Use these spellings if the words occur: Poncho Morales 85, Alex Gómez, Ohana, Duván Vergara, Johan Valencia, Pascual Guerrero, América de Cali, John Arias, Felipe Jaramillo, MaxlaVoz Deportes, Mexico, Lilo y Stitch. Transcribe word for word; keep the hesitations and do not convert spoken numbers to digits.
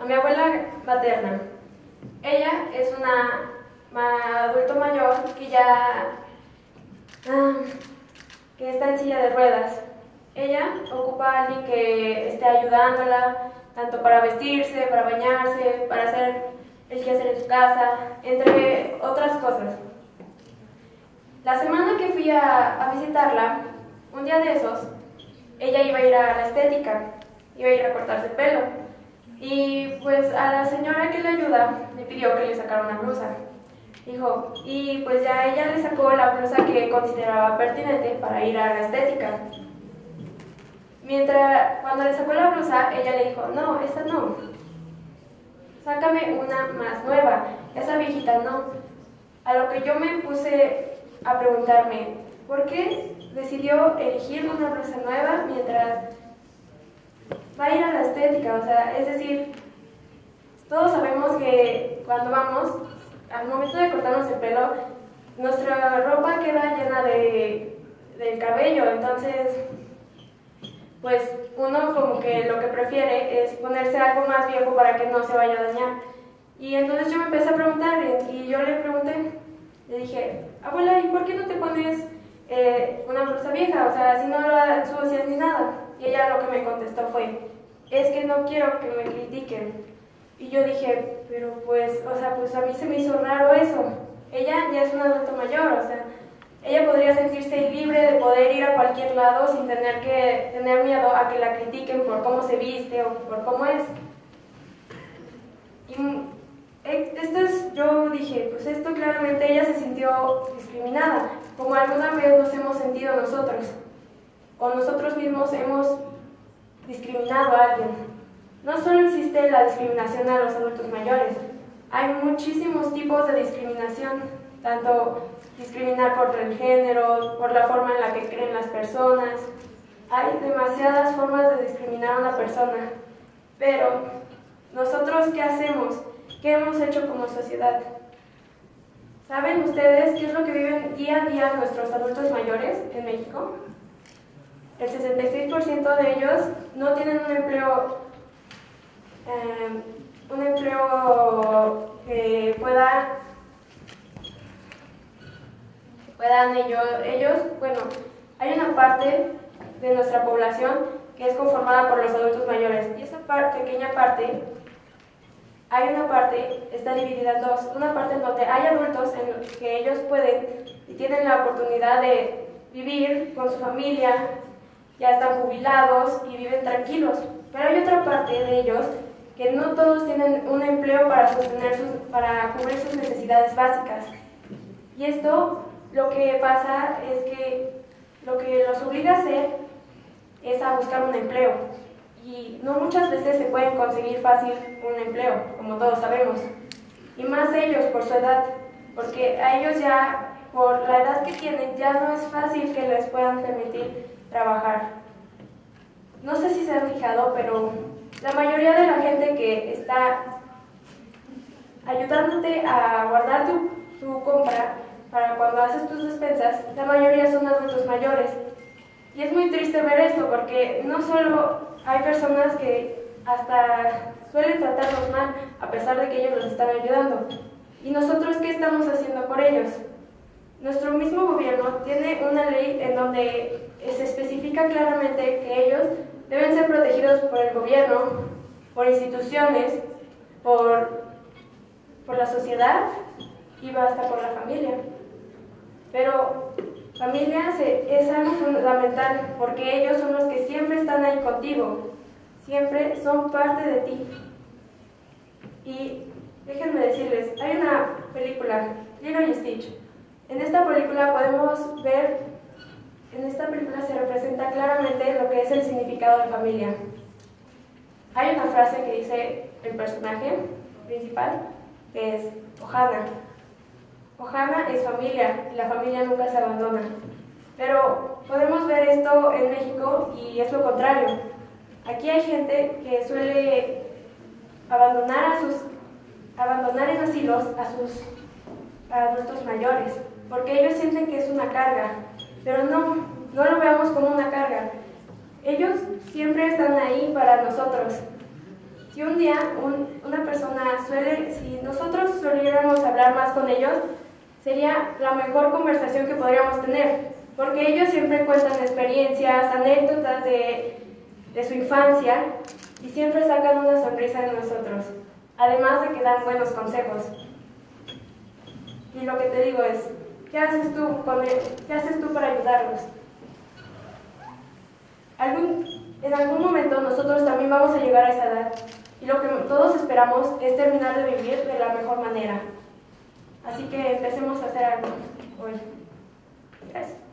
a mi abuela materna. Ella es una ma, adulto mayor que ya ah, que está en silla de ruedas. Ella ocupa a alguien que esté ayudándola, tanto para vestirse, para bañarse, para hacer el quehacer en su casa, entre otras cosas. La semana que fui a, a visitarla, un día de esos, ella iba a ir a la estética, iba a ir a cortarse el pelo. Y pues a la señora que le ayuda le pidió que le sacara una blusa. Dijo, y pues ya ella le sacó la blusa que consideraba pertinente para ir a la estética. Mientras, cuando le sacó la blusa, ella le dijo, no, esta no, sácame una más nueva, esa viejita no. A lo que yo me puse a preguntarme, ¿por qué decidió elegir una blusa nueva mientras va a ir a la estética? O sea, es decir, todos sabemos que cuando vamos, al momento de cortarnos el pelo, nuestra ropa queda llena de, del cabello, entonces pues uno como que lo que prefiere es ponerse algo más viejo para que no se vaya a dañar. Y entonces yo me empecé a preguntar y yo le pregunté, le dije, abuela, ¿y por qué no te pones eh, una blusa vieja? O sea, si no la sucias ni nada. Y ella lo que me contestó fue, es que no quiero que me critiquen. Y yo dije, pero pues, o sea, pues a mí se me hizo raro eso. Ella ya es un adulto mayor, o sea, ella podría sentirse libre de poder ir a cualquier lado sin tener que tener miedo a que la critiquen por cómo se viste o por cómo es. Y esto es, yo dije, pues esto claramente ella se sintió discriminada, como alguna vez nos hemos sentido nosotros, o nosotros mismos hemos discriminado a alguien. No solo existe la discriminación a los adultos mayores, hay muchísimos tipos de discriminación, tanto discriminar por el género, por la forma en la que creen las personas. Hay demasiadas formas de discriminar a una persona, pero ¿nosotros qué hacemos? ¿Qué hemos hecho como sociedad? ¿Saben ustedes qué es lo que viven día a día nuestros adultos mayores en México? El sesenta y seis por ciento de ellos no tienen un empleo, eh, un empleo que pueda puedan ellos, ellos, bueno, hay una parte de nuestra población que es conformada por los adultos mayores y esa parte, pequeña parte, hay una parte, está dividida en dos, una parte en donde hay adultos en los que ellos pueden y tienen la oportunidad de vivir con su familia, ya están jubilados y viven tranquilos, pero hay otra parte de ellos que no todos tienen un empleo para sostener sus, para cubrir sus necesidades básicas y esto lo que pasa es que lo que los obliga a hacer es a buscar un empleo y no muchas veces se pueden conseguir fácil un empleo, como todos sabemos, y más ellos por su edad, porque a ellos ya por la edad que tienen ya no es fácil que les puedan permitir trabajar. No sé si se han fijado, pero la mayoría de la gente que está ayudándote a guardar tu, tu compra para cuando haces tus despensas, la mayoría son adultos mayores. Y es muy triste ver esto porque no solo hay personas que hasta suelen tratarnos mal a pesar de que ellos nos están ayudando. ¿Y nosotros qué estamos haciendo por ellos? Nuestro mismo gobierno tiene una ley en donde se especifica claramente que ellos deben ser protegidos por el gobierno, por instituciones, por, por la sociedad y hasta por la familia. Pero familia es algo fundamental porque ellos son los que siempre están ahí contigo, siempre son parte de ti. Y déjenme decirles, hay una película, Lilo y Stitch. En esta película podemos ver, en esta película se representa claramente lo que es el significado de familia. Hay una frase que dice el personaje principal, que es Ohana. Ohana es familia, y la familia nunca se abandona. Pero podemos ver esto en México y es lo contrario. Aquí hay gente que suele abandonar a sus, abandonar en asilos a, sus, a nuestros mayores, porque ellos sienten que es una carga, pero no, no lo veamos como una carga. Ellos siempre están ahí para nosotros. Si Y un día un, una persona suele, si nosotros soliéramos hablar más con ellos, sería la mejor conversación que podríamos tener, porque ellos siempre cuentan experiencias, anécdotas de, de su infancia y siempre sacan una sonrisa de nosotros, además de que dan buenos consejos. Y lo que te digo es, ¿qué haces tú, con el, ¿qué haces tú para ayudarlos? Algún, en algún momento nosotros también vamos a llegar a esa edad y lo que todos esperamos es terminar de vivir de la mejor manera. Así que empecemos a hacer algo hoy. Gracias.